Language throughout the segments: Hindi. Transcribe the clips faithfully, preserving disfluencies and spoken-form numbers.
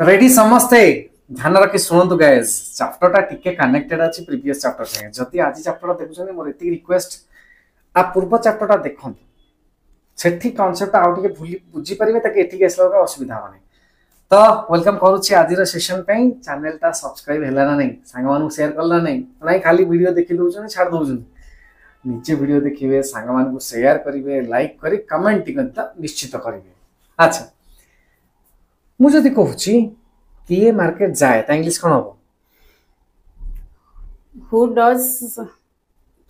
रेडी समस्ते ध्यान रखी शुणु गाइज चैप्टर टा टिके कनेक्टेड अछि प्रीवियस चैप्टर संगे जति आज चैप्टर देखुछन मोर एति रिक्वेस्ट आ पूर्व चैप्टर टा देखंत सेठी कांसेप्ट आउ टिके भूली बुझी परिबे ताकि एठी गेसला का असुविधा होने तो वेलकम करू छी आज रा सेशन पई चैनल टा सब्सक्राइब हैला ना नहीं संग मानु शेयर करला नहीं नहीं खाली वीडियो देखि दोछन छाड़ दोछन नीचे वीडियो देखिबे संग मानु शेयर करिवे लाइक करी कमेंट करता निश्चित करिवे। अच्छा मु जदी कहूची कि ये मार्केट जाए त इंग्लिश कोन हो हु डज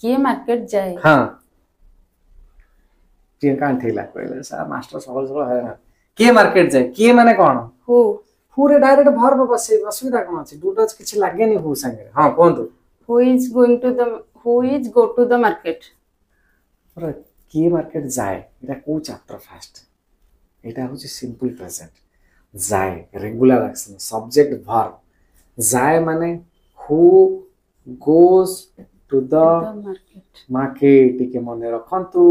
के मार्केट जाए हां तीन कान ठेला कहले सा मास्टर सफल सफल है ना के मार्केट जाए के माने कोन हु हु रे डायरेक्ट वर्ब बसे असुविधा कोन अछि डू डज किछ लागे नै हु संगे हां कोन तो who is going to the who is go to the market पर के मार्केट जाए एटा को चैप्टर फर्स्ट एटा होछि सिंपल प्रेजेंट जाए रेगुलर एक्शन सब्जेक्ट वर्ब जाए माने who goes to the market market के मने रखंतु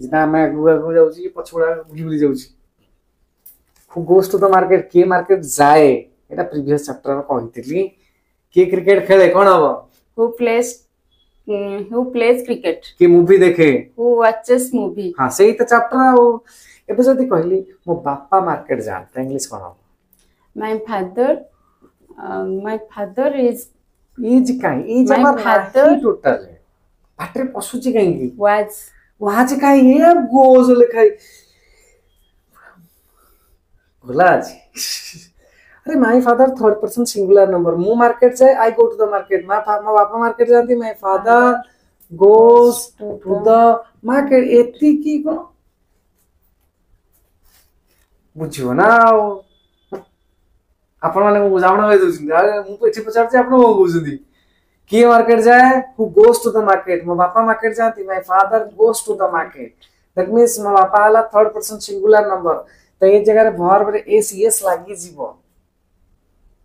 जिना मैं गुगु जाउची पछुडा भुली भुली जाउची who goes to the market के मार्केट जाए एटा प्रीवियस चैप्टर में कहितली के क्रिकेट खेले कोन हो who plays who plays cricket के मूवी देखे हु वॉचेस मूवी हां सही तो चैप्टर ओ एबे जदी कहली मो बापा मार्केट जानता इंग्लिश कोन my father my father is is काई इज माय फादर टोटल बाटरे पसुची काई वाज वाज काई ये गोज लिखाई गोलाज अरे my father third person singular number मो मार्केट जाए I go to the market my बापा मार्केट जानती my father goes to the market एती की को बुझियो ना आपण माने को बुझावना होय दोसिन अरे मु पछे पछार जे आपण को बुझुदी के मार्केट जाए who goes to the market my पापा मार्केट जाती my father goes to the market that means my पापा वाला थर्ड पर्सन सिंगुलर नंबर त ए जगह रे वर्ब रे एस एस लागि जीवो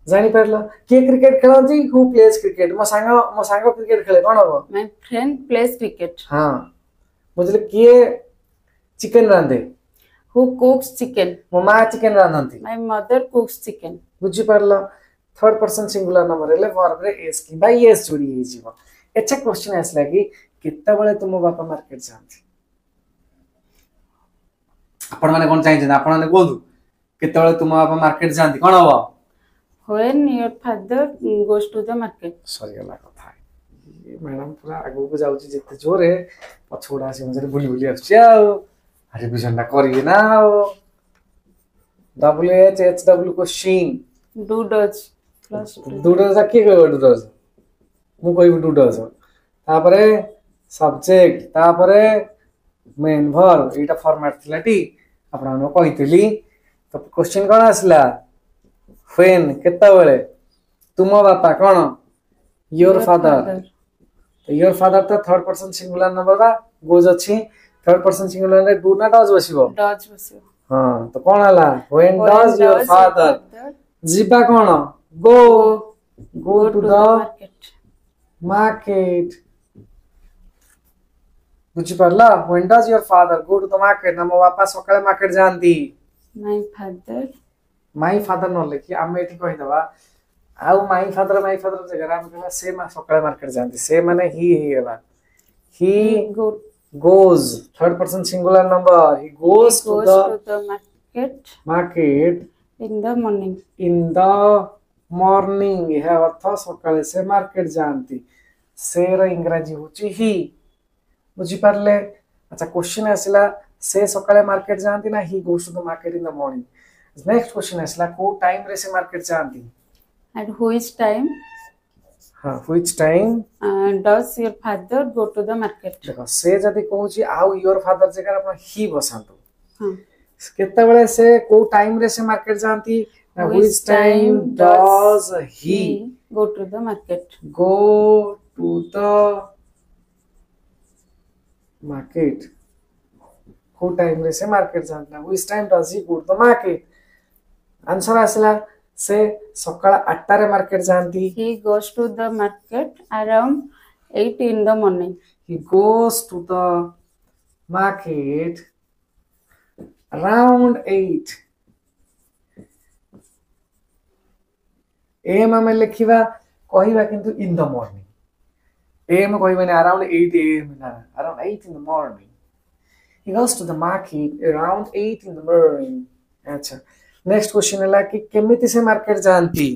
जानि परला के क्रिकेट खेलंती हु प्लेस क्रिकेट मो संग मो संग क्रिकेट खेले कोन हो माय फ्रेंड प्लेस क्रिकेट हां मतलब के चिकन रांधे हु कुक्स चिकन मम्मा चिकन रांधंती माय मदर कुक्स चिकन बुझि परला थर्ड पर्सन सिंगुलर नंबर हेले वर्ब रे एस की बाय एस जोडी हे जीव अच्छा क्वेश्चन आस लागी केता बळे तुम बापा मार्केट जानती आपण माने कोन चाहि जन आपण माने बोलू केता बळे तुम बापा मार्केट जानती कोन हो when your father goes to the market sorry गला कथा ये मैडम पूरा आगु को जाउची जते जोर है पछोडा से मजे बुली बुली आछी आ अरे बिजनडा करिए ना डब्ल्यू एच एच डब्ल्यू को शीन do does plus do does के कहबो डू डज मु कहबो डू डज तापरे सब्जेक्ट तापरे मेन वर्ब एटा फॉर्मेट थिलाटी आपन कहितली तो क्वेश्चन कोन आसला व्हेन केता बेले तुम बापा कोन योर फादर तो योर फादर तो थर्ड पर्सन सिंगुलर नंबर बा गोज अछि थर्ड पर्सन सिंगुलर रे डू नॉट डज बसिबो डज बसिबो हां तो कोन आला व्हेन डज योर फादर जीबा कोन go go to the market market बुझि परला when does your father go to the market ना मो बापा सकाळे मार्केट जानती माय फादर माय फादर न लेखि हम एठी कहि दबा आ माय फादर माय फादर जगह हम कहबा से मा सकाळे मार्केट जानती से माने ही हेबा ही गो goes third person singular number he goes, he goes to, the to the market market in the morning in the morning यह अर्थ सकाळे से मार्केट जानती से रा इंग्रजी होची ही बुझि परले। अच्छा क्वेश्चन आसला से सकाळे मार्केट जानती ना he goes to the market in the morning next question आसला को टाइम रे से मार्केट जानती at which time हां which time does your father go to the market देखो से जदी कहू छी आउ योर फादर जगह अपन ही बसंतु हां केते बेले से को टाइम रे से मार्केट जानती which time does he go to the market go to the market को टाइम रे से मार्केट जानना which time does he go to the market answer आसला से सकाळ आठ रे मार्केट जानती he goes to the market around आठ in the morning he goes to the market around आठ am ame lekhiba kahiba kintu in the morning am kahiba na around eight a m na around eight in the morning. He goes to the market around eight in the morning. Acha next question ela ki kemiti se market janti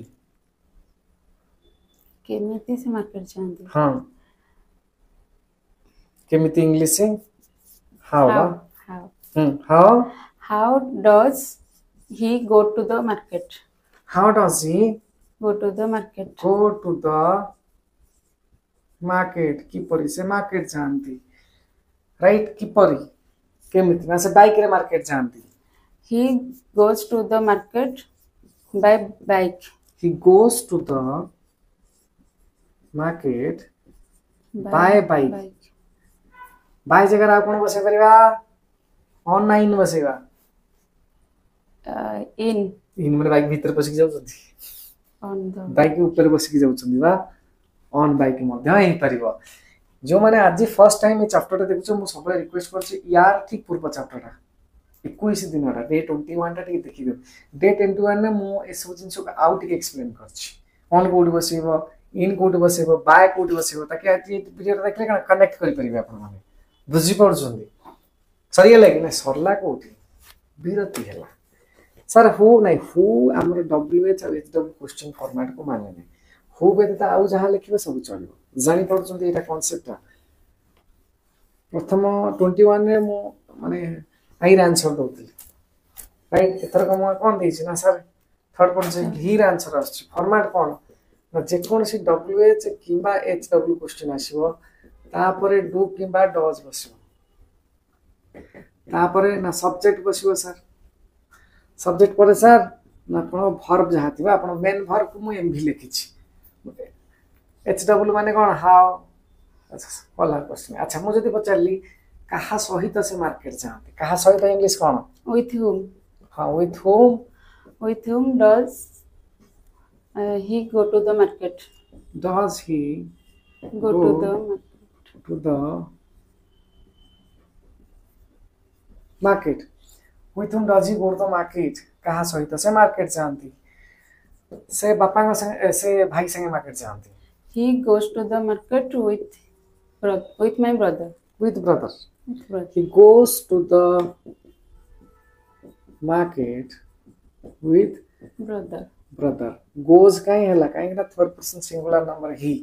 kemiti se market janti ha kemiti english se how how how hmm. how how does he go to the market? How does he go to the market? Go to the market kipori se market janti, right? Kipori kemiti na se bike re market janti. He goes to the market by bike. He goes to the market by bike. Bike by जगह आप कौन बसे परिवा ऑनलाइन बसेगा इन इन में बाइक भीतर बस की जाउछंदी ऑन द बाइक ऊपर बस की जाउछंदी बा ऑन बाइक मध्ये हे परिवा जो माने आज फर्स्ट टाइम ए चैप्टर देखछु मु सबले रिक्वेस्ट करछु यार ठीक पूर्व चैप्टर इक्कीस दिन रा डे इक्कीस टा ठीक देखियो डे इक्कीस ने मु ए सब जिंस को आउट के एक्सप्लेन करछु ऑन कोड बसेबो इन कोड बसेबो बाय कोड बसेबो ताकि आज ए वीडियो देखले कनेक्ट करि परिवे आपण माने बुझी पड़ुछंदी सरला कि ना सरला कोठी विरति हैला सर हु नाही हु हमर डब्ल्यू एच और एच डब्ल्यू क्वेश्चन फॉर्मेट को माने नै हु बेता आउ जहां लिखिबो सब चलिबो जानि पड़ुछंदी एटा कांसेप्ट प्रथम इक्कीस रे मो माने आइर आंसर दोथि राइट एतर को कोन देछि ना सर थर्ड पर्सन ही आंसर आछि फॉर्मेट कोन ना जे कोन से डब्ल्यू एच किबा एच डब्ल्यू क्वेश्चन आसीबो तापरे डू किबा डज बसियो तापरे ना सब्जेक्ट बसियो सर सब्जेक्ट परे सर ना कोनो वर्ब जहातिबा आपण मेन वर्ब को मु एमवी लिखिछि एच डब्ल्यू माने कोन हाउ अच्छा वाला क्वेश्चन अच्छा मु जदी पचाली कहा सहित से मार्केट जाते कहा सहित इंग्लिश कोन विथ हुम हां with whom with whom does he go to the market does he go to the to the market with whom does he go to the market kaha sahit se market jaanti se bappa sange se bhai sange market jaanti. He goes to the market with with my brother with brother, with brother. He goes to the market with brother brother goes kai hela kai na third person singular number he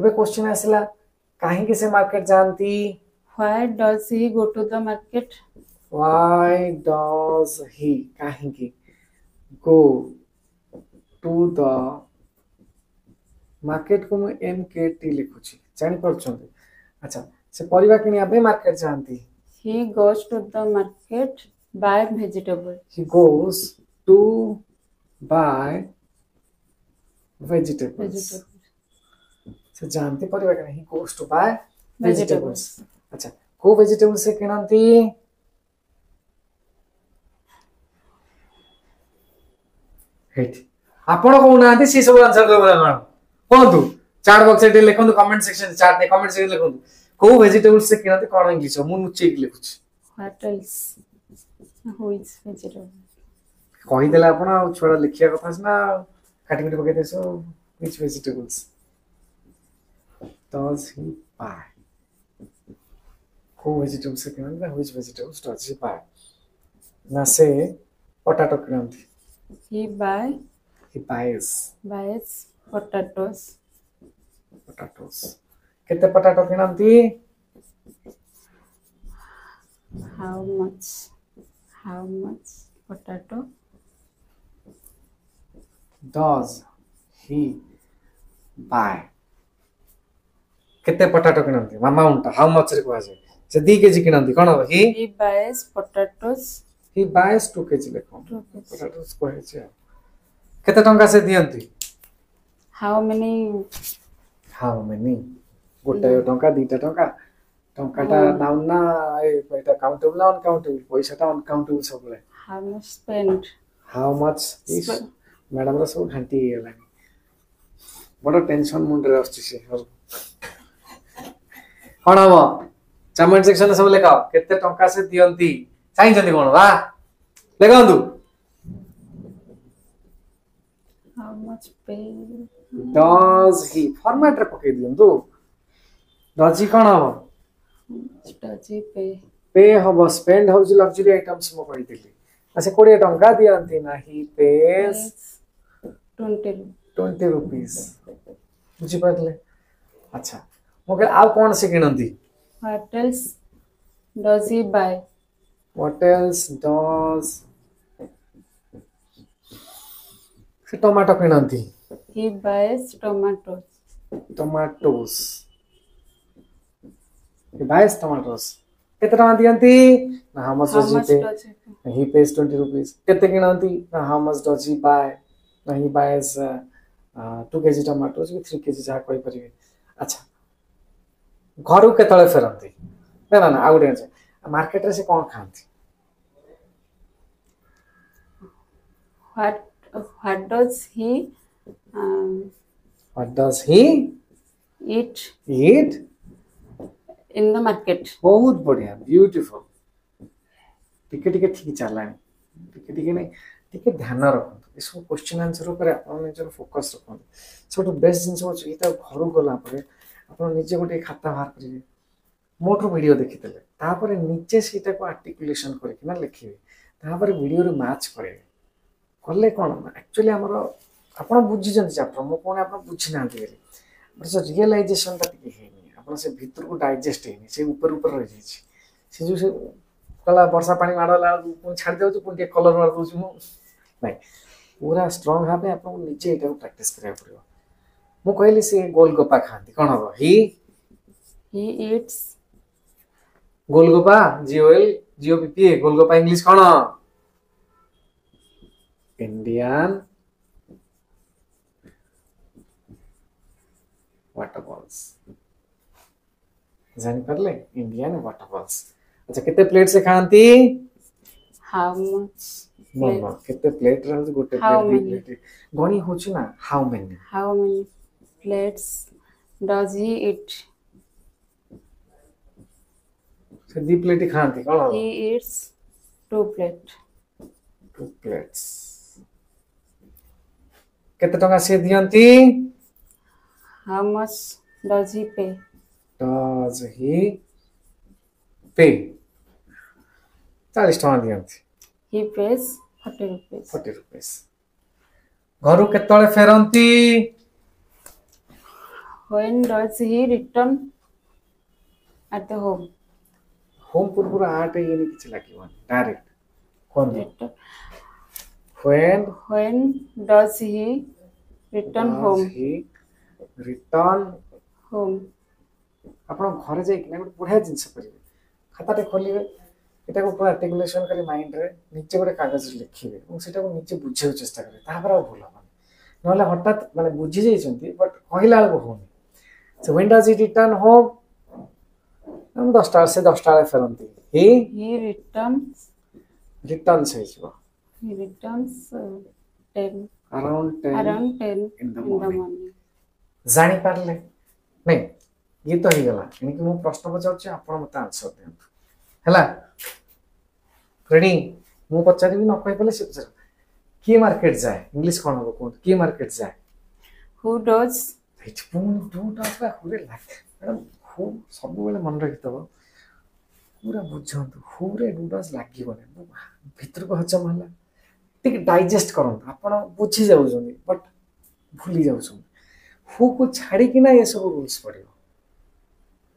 ebe question asila काहे के से मार्केट जानती. Why does he go to the market? Why does he काहे के go to the market को मैं M K T लिखुची जानि परछोंदी अच्छा से परिवा किनी आबे मार्केट जानती. He goes to the market buy vegetable. He goes to buy vegetables, vegetables. तो जानते परिवार का नहीं goes to buy vegetables. अच्छा को वेजिटेबल से किनंती हेट आपण को उनांती से सब आंसर दो बना कोन तू चार बॉक्स रे लिखंतु कमेंट सेक्शन चार ने कमेंट सेक्शन लिखंतु को वेजिटेबल से किनंती कोन इंग्लिश मु नुचे लिखुछ what is who is vegetable कोइ देला आपण छोरा लिखिया कथा ना कैटेगरी पके देसो which vegetables does he buy? Who vegetables can and which vegetables does he buy? Na say potato kinanti. He buy. He buys. Buys potatoes. Potatoes. Kete potato kinanti? How much? How much potato? Does he buy? कितने पोटैटो किनंती अमाउंट हाउ मच रे कोआसे से टू केजी किनंती कोन हो ही he buys potatoes he buys two KG लेखो पोटैटोस को है जे कितने टंका से दियंती हाउ मेनी हाउ मेनी गोटे टंका दीटा टंका टंकाटा नाउन ना एटा काउंटेबल ना अनकाउंटेबल पैसाटा अनकाउंटेबल सबले how much spend how much is madam रा सब घंटी गेला बड़ा टेंशन मुंड रे आछी से हणावा कमेंट सेक्शन में सब लिखा कितने टंका से दियंती चाहि जंदी कोन वा लिखंतु How much pain does he? Format re do. Does he how much does he pay? Pay how much spend how much luxury items mo kari dili. Ase kodiya tanga diya anti na he pays twenty twenty rupees. Mujhe padle. Acha. Okay, आप कौन से गिनती? What else does he buy? What else does he tomato गिनती? He buys tomatoes. Tomatoes. He buys tomatoes. कितना गिनती? ना how much does he pay? ना he pays twenty rupees. कितने गिनती? ना how much does he buy? ना he buys two kg tomatoes with three kg जहाँ कोई परी है. अच्छा. घरु के तले फेरंती ना ना ना आउट है मार्केट रे से कौन खांती what what does he um, what does he eat eat in the market बहुत बढ़िया beautiful टिके टिके ठीक चला है टिके टिके नहीं टिके ध्यान रखो इसको क्वेश्चन आंसर ऊपर अपने जरूर फोकस रखो सबसे बेस्ट जिन सब चीज तो घरु को लापरे अपन नीचे गोटे खाता बाहर करिवे मोटर वीडियो देखितले तापर नीचे सीटा को आर्टिकुलेशन करके ना लिखिवे तापर वीडियो रे मैच करेले करले कोन एक्चुअली हमर अपन बुझि जन चैप्टर मो कोन अपन बुझि ना देले बट सो रियलाइजेशन ता टिके हेनी अपन से भीतर को डाइजेस्ट हेनी से ऊपर ऊपर रह जाई से जो से कला वर्षा पानी मारला कोन छाड़ जाउ तो कोन के कलर मार दउ मु नहीं पूरा स्ट्रांग हाबे अपन नीचे एटा प्रैक्टिस करिया पड़ियो मु कहली से गोलगप्पा खांती कोन हो ही ही it's golgappa G O L G O P P golgappa English कोन इंडियन वाटर बॉल्स जान कर ले इंडियन वाटर बॉल्स अच्छा कितने प्लेट से खांती हाउ मच मम्मा कितने प्लेट रे गोटे प्लेट गणी होछु ना how many how many plates does he eat so the plate khanti kon he eats two plate two plates kete tanga se dianti how much does he pay does he pay forty tanga dianti he pays forty rupees forty rupees gharu ketole feranti When does he return at the home? Home purpura art ye ni kichhi lagi one direct. When when when does he return does home? He return home. Apna ghare jai ki na gote budhiya jinsa paribe. Khata te kholibe eta ko pura articulation kari mind re niche gote kagaz re likhibe. Mu seta ko niche bujhiyo chesta kare. Ta bara bhul habani. Nala hatat mane bujhi jai chanti but kahila algo honi. So when does he return home? हम दस टार से दस टारे फेरंती। He he returns returns है जो। He returns ten around ten around ten in the morning। जानी पार ले नहीं ये तो ही गला। इनकी मुझे प्रश्न बचाओ चाहे आप लोग मत आंसर दें। हैला रेडी मुझे पता चली भी ना कोई पहले सिर्फ सिर्फ की मार्केट जाए इंग्लिश कौन होगा कौन की मार्केट जाए। Who does It won't do that like who like who sabule man rakitaba pura bujhantu who re do does lagi bane bhitar ko hajam hala tik digest karon apana bujhi jau joni but bhuli jau joni who ko chhadi kina ye sab rules padibo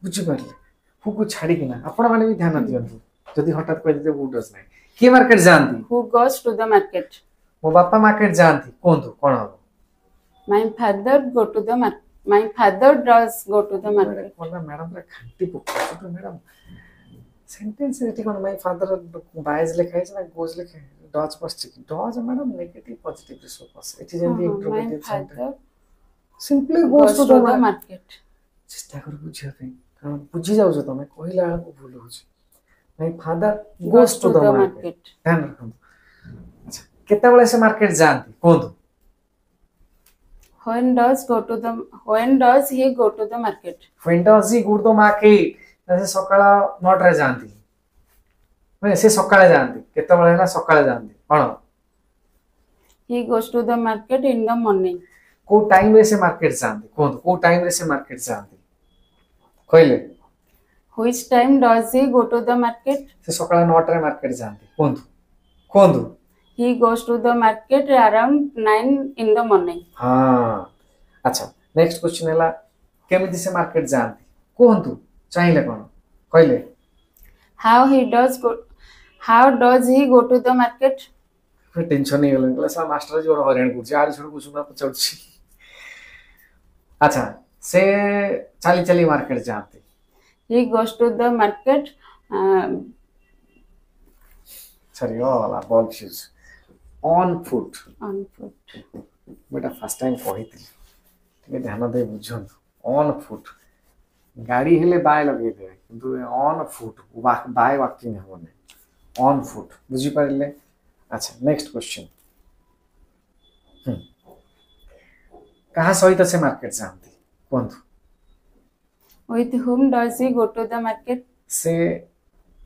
bujhi parle who ko chhadi kina apana mane bi dhyan diyantu jodi hatat ko jodi who does nai ki market janti who goes to the market mo bappa market janti kon do kon habo My father go to the market. My father does go to the market. Madam, madam, madam. Sentence is my father buys like I goes like does positive. Does madam negative positive resource. It is in the interrogative sentence. Simply goes to the market. Just agar bujhiya thing. Karon bujhi jau jo tome kohila ko bhul ho ji. My father goes to the market. Dhan rakham. Acha keta bale se market jaanti kon do When does go to the when does he go to the market? When does he go to the market? जैसे सकाला नॉट रे जानती। मैं ऐसे सकाले जानती। कितना बड़ा है ना सकाले जानती। हाँ। He goes to the market in the morning. What time is the market? What time is the market? Which time does he go to the market? market He goes to the market around nine in the morning. Ah. Achha. Next question is, how does the market go? Who does he How he does go? How does he go to the market? Tension master chali market He goes to the market. Um, Sorry, all about shoes. On foot. On foot. But a first time for it. On foot. Gari hile by located. On foot. By walking on foot. Next question. Hmm. With whom does he go to the market? Say,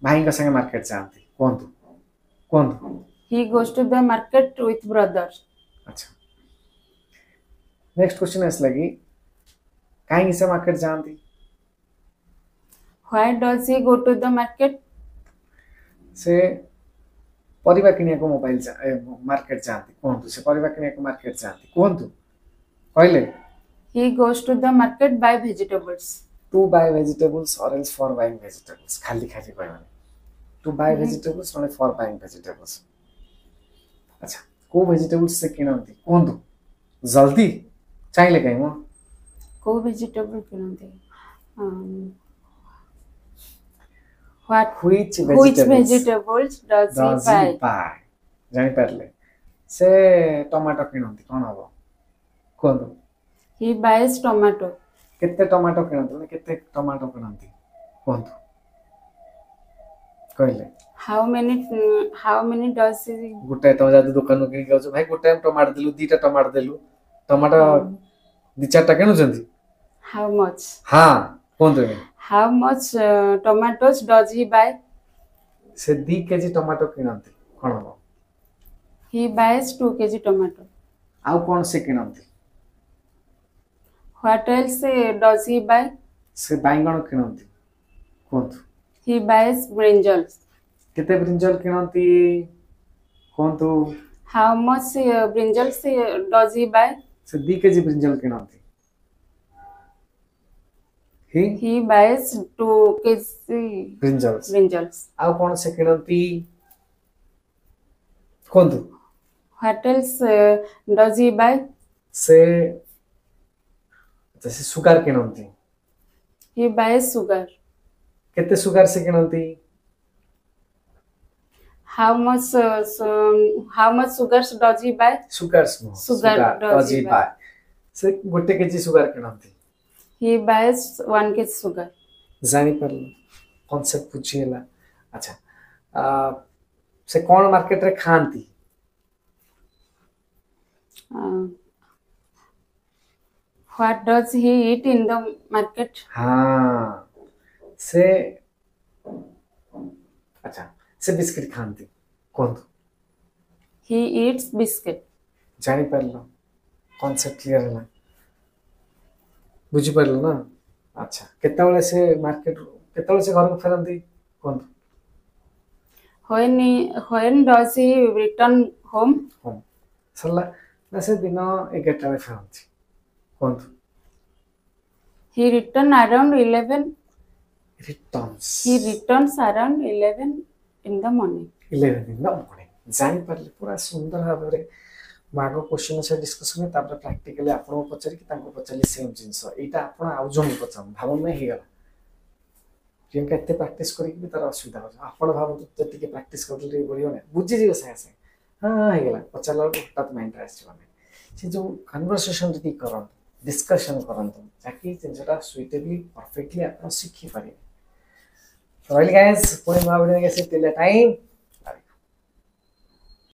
buying a market. He goes to the market with brothers. Achha. Next question is lagi. Kahin se market jaanti? Why does he go to the market? Se parivar kiniya ko mobile ja, eh, market jaanti. Kontu se parivar kiniya ko market jaanti. Kontu. Koile. He goes to the market buy vegetables. To buy vegetables or else for buying vegetables. Khali khali koi mane. To buy vegetables only for buying vegetables. Achha, ko vegetables se kinanti? Kondu? Jaldi? Chaile kai mo? Ko vegetable kinanti? Um, what? Which vegetables? Which vegetables does, does he buy? He buy? Jani parle. Se tomato kinanti? Kon habo? Kondu? He buys tomato. Kette tomato kinanti? Kette tomato kinanti? Kondu? How many how many does he good time tomato tomato how much ha how much uh, tomatoes does he buy se two kg tomato kinanti kon he buys two kg tomato how kon se kinanti what else does he buy se baingan kinanti kon He buys brinjals. Kete brinjal kinanti? Kontu? How much uh, brinjals uh, does he buy? So two kg brinjal kinanti. He? He buys two kg brinjals. Brinjals. How much kinanti? Kontu? What else uh, does he buy? Say, this is sugar kinanti. He buys sugar. Sugar how much uh, so, how much sugar does he buy? Sugar, no. sugar, sugar does, does he buy? buy. So, what kg sugar kinanti? He buys one kg sugar. Zani parlo concept puchiyela. Acha. Uh, se kon market re khanti? Uh, what does he eat in the market? Ah. से अच्छा से बिस्किट खानती कौन he eats biscuit जानी परलो कॉन्सेप्ट क्लियर है ना बुझी परलो ना अच्छा कितना वाले से मार्केट कितना वाले से घर में फैलती कौन when when does he return home home सल्ला नसे दिनों एक घंटा में फैलती कौन he return around eleven Returns. He returns around eleven in the morning. eleven in the morning. जानी पर ले पूरा सुंदर है अपने मार्गो क्वेश्चन से डिस्कशन में तापर प्रैक्टिकली आपनों को पचरी कि तांको पचली सेम चीज़ है इटा आपना आउज़ों में पचम भावों में ही गला जिन कहते प्रैक्टिस करेंगे भी तरह सुविधा हो जाए आपना भावों तो तत्ती के प्रैक्टिस करते लिए बोलियों ने बुझे जीव सही से हाँ ही गला पचला लोग तत्त में इंटरेस्ट वाले चीज़ जो कन्वर्सेशन रहती करों डिस्कशन करों तुम ताकि जिनसे सुइटेबली परफेक्टली आपनों सीख ही पाएं So, guys, till the time.